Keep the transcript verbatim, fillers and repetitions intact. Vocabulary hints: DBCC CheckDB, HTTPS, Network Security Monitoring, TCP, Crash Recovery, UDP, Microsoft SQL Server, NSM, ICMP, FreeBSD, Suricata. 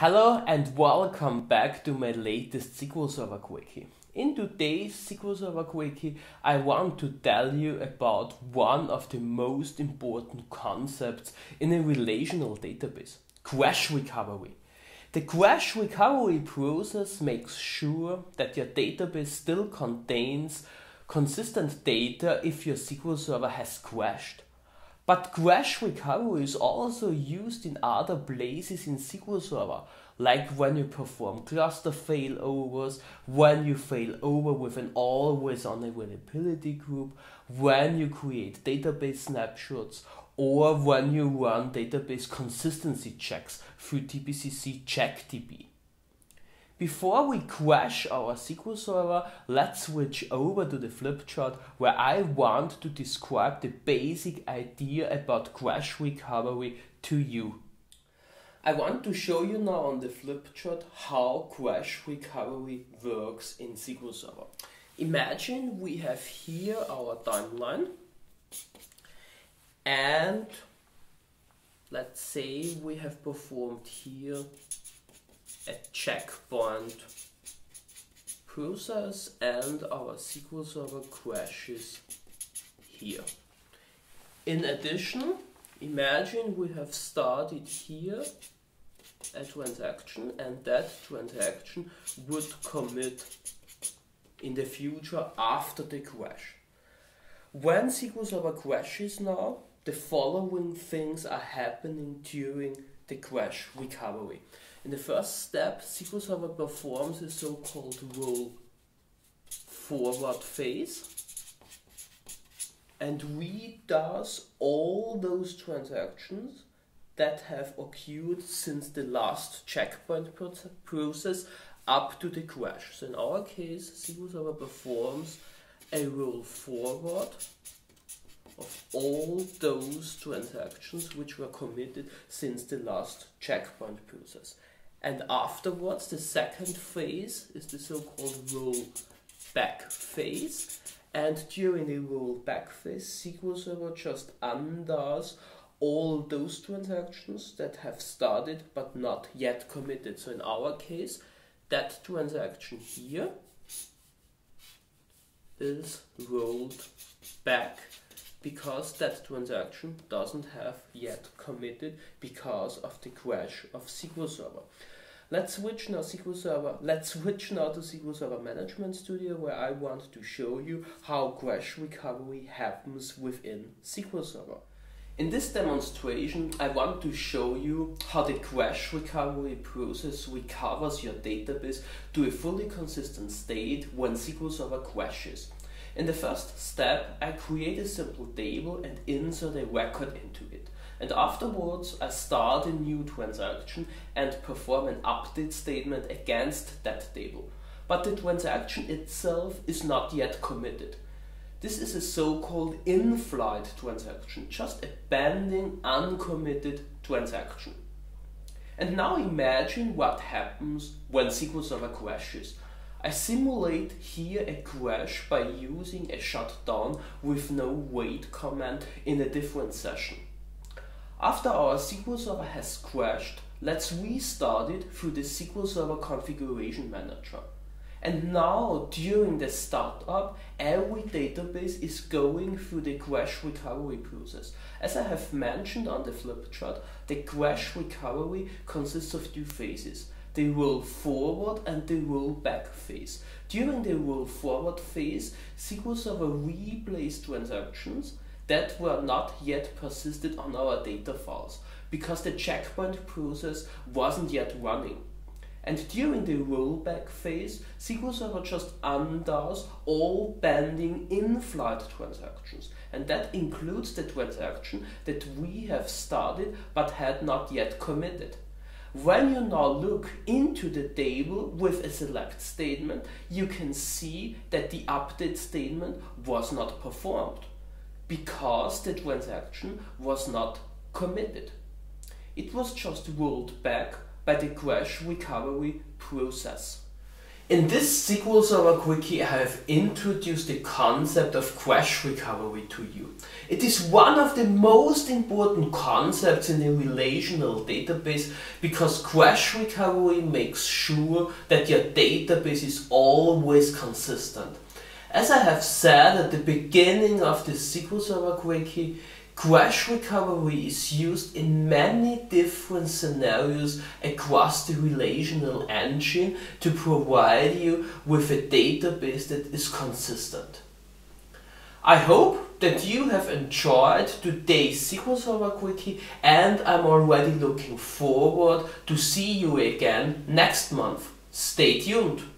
Hello and welcome back to my latest S Q L Server Quickie. In today's S Q L Server Quickie, I want to tell you about one of the most important concepts in a relational database, crash recovery. The crash recovery process makes sure that your database still contains consistent data if your S Q L Server has crashed. But crash recovery is also used in other places in S Q L Server, like when you perform cluster failovers, when you fail over with an always-on availability group, when you create database snapshots, or when you run database consistency checks through D B C C CheckDB. Before we crash our S Q L Server, let's switch over to the flip chart where I want to describe the basic idea about crash recovery to you. I want to show you now on the flip chart how crash recovery works in S Q L Server. Imagine we have here our timeline, and let's say we have performed here a checkpoint process and our S Q L Server crashes here. In addition, imagine we have started here a transaction, and that transaction would commit in the future after the crash. When S Q L Server crashes now, the following things are happening during the crash recovery. In the first step, S Q L Server performs a so-called roll forward phase and redoes all those transactions that have occurred since the last checkpoint process up to the crash. So in our case, S Q L Server performs a roll forward of all those transactions which were committed since the last checkpoint process. And afterwards, the second phase is the so-called rollback phase. And during the rollback phase, S Q L Server just undoes all those transactions that have started but not yet committed. So in our case, that transaction here is rolled back because that transaction doesn't have yet committed because of the crash of S Q L Server. Let's switch now S Q L Server. Let's switch now to S Q L Server Management Studio, where I want to show you how crash recovery happens within S Q L Server. In this demonstration, I want to show you how the crash recovery process recovers your database to a fully consistent state when S Q L Server crashes. In the first step, I create a simple table and insert a record into it. And afterwards, I start a new transaction and perform an update statement against that table. But the transaction itself is not yet committed. This is a so-called in-flight transaction, just a pending, uncommitted transaction. And now imagine what happens when S Q L Server crashes. I simulate here a crash by using a shutdown with no wait command in a different session. After our S Q L Server has crashed, let's restart it through the S Q L Server Configuration Manager. And now, during the startup, every database is going through the crash recovery process. As I have mentioned on the flip chart, the crash recovery consists of two phases: the roll forward and the roll back phase. During the roll forward phase, S Q L Server replays transactions that were not yet persisted on our data files because the checkpoint process wasn't yet running. And during the rollback phase, S Q L Server just undoes all pending in-flight transactions. And that includes the transaction that we have started but had not yet committed. When you now look into the table with a select statement, you can see that the update statement was not performed because the transaction was not committed. It was just rolled back by the crash recovery process. In this S Q L Server Quickie, I have introduced the concept of crash recovery to you. It is one of the most important concepts in a relational database because crash recovery makes sure that your database is always consistent. As I have said at the beginning of the S Q L Server Quickie, crash recovery is used in many different scenarios across the relational engine to provide you with a database that is consistent. I hope that you have enjoyed today's S Q L Server Quickie, and I'm already looking forward to see you again next month. Stay tuned!